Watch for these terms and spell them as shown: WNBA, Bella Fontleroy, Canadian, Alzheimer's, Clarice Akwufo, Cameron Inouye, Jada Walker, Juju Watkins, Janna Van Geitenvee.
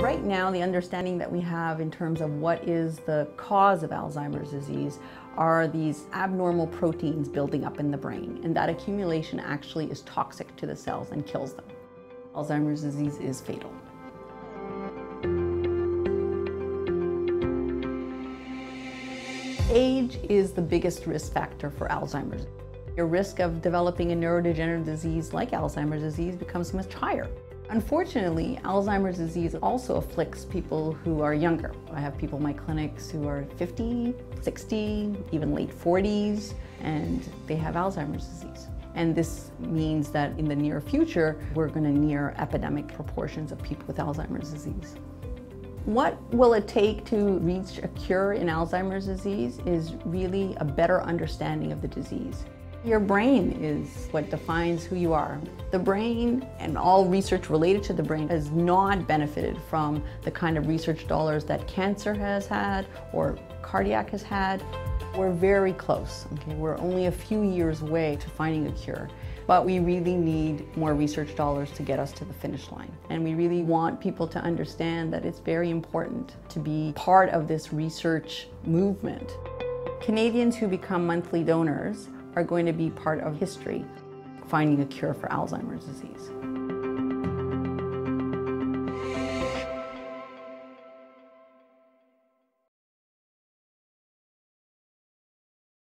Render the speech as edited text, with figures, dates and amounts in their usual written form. Right now, the understanding that we have in terms of what is the cause of Alzheimer's disease are these abnormal proteins building up in the brain, and that accumulation actually is toxic to the cells and kills them. Alzheimer's disease is fatal. Age is the biggest risk factor for Alzheimer's. Your risk of developing a neurodegenerative disease like Alzheimer's disease becomes much higher. Unfortunately, Alzheimer's disease also afflicts people who are younger. I have people in my clinics who are 50, 60, even late 40s, and they have Alzheimer's disease. And this means that in the near future, we're going to near epidemic proportions of people with Alzheimer's disease. What will it take to reach a cure in Alzheimer's disease is really a better understanding of the disease. Your brain is what defines who you are. The brain and all research related to the brain has not benefited from the kind of research dollars that cancer has had or cardiac has had. We're very close, okay? We're only a few years away to finding a cure, but we really need more research dollars to get us to the finish line. And we really want people to understand that it's very important to be part of this research movement. Canadians who become monthly donors are going to be part of history, finding a cure for Alzheimer's disease.